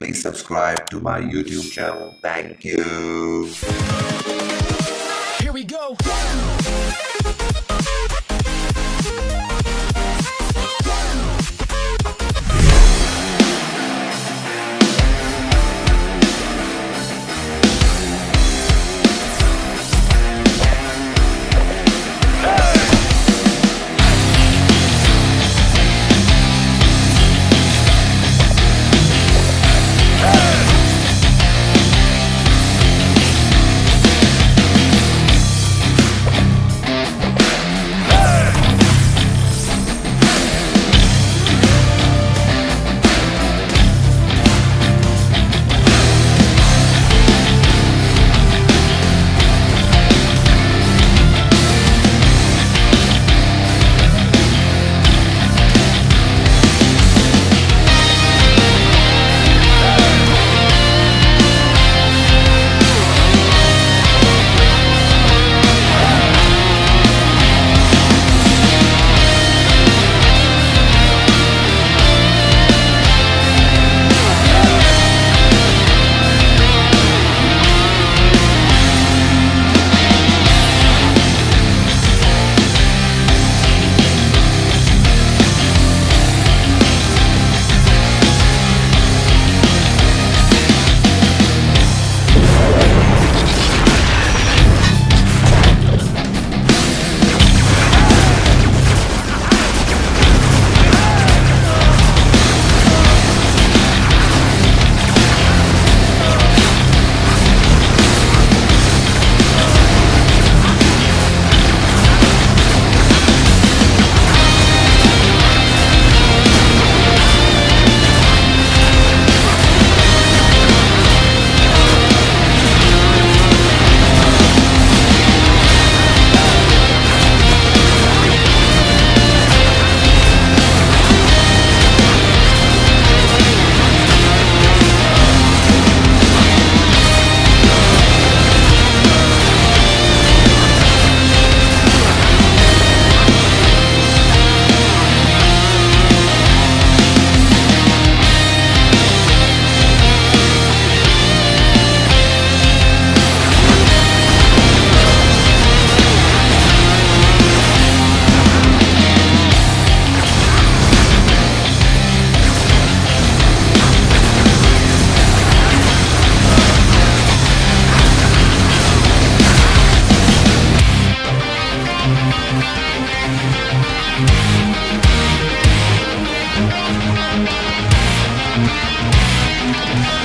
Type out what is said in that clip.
Please subscribe to my YouTube channel. Thank you. Here we go.